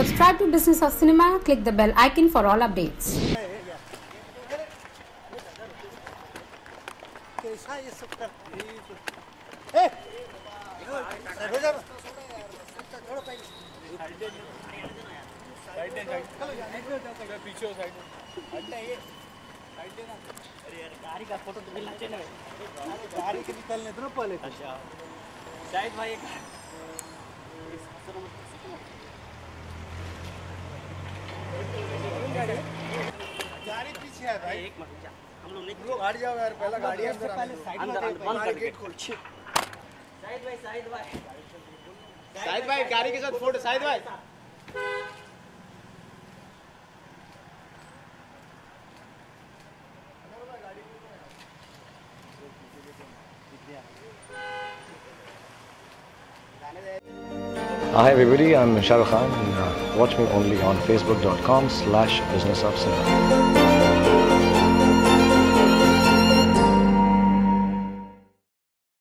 Subscribe to Business of Cinema, click the bell icon for all updates. गाड़ी पीछे है भाई, एक मिनट जा, हम लोग निकलो, गाड़ी जाओ यार, पहला गाड़ी अंदर अंदर बंद कर गेट खोल, साइड भाई गाड़ी के साथ फोटो, साइड भाई Hi everybody, I'm Shahrukh Khan. Watch me only on facebook.com/businessofcinema.